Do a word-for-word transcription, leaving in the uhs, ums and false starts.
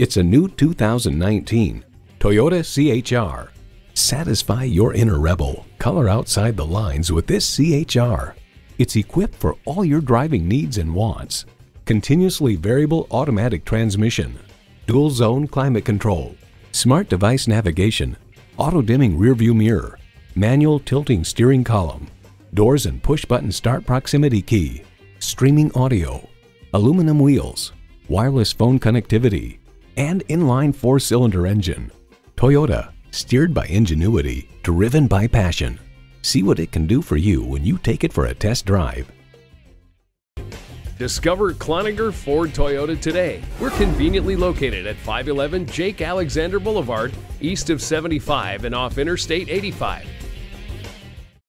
It's a new two thousand nineteen Toyota C H R. Satisfy your inner rebel. Color outside the lines with this C H R. It's equipped for all your driving needs and wants. Continuously variable automatic transmission, dual zone climate control, smart device navigation, auto dimming rearview mirror, manual tilting steering column, doors and push button start proximity key, streaming audio, aluminum wheels, wireless phone connectivity, and inline four-cylinder engine. Toyota, steered by ingenuity, driven by passion. See what it can do for you when you take it for a test drive. Discover Cloninger Ford Toyota today. We're conveniently located at five eleven Jake Alexander Boulevard, east of seventy-five and off Interstate eighty-five.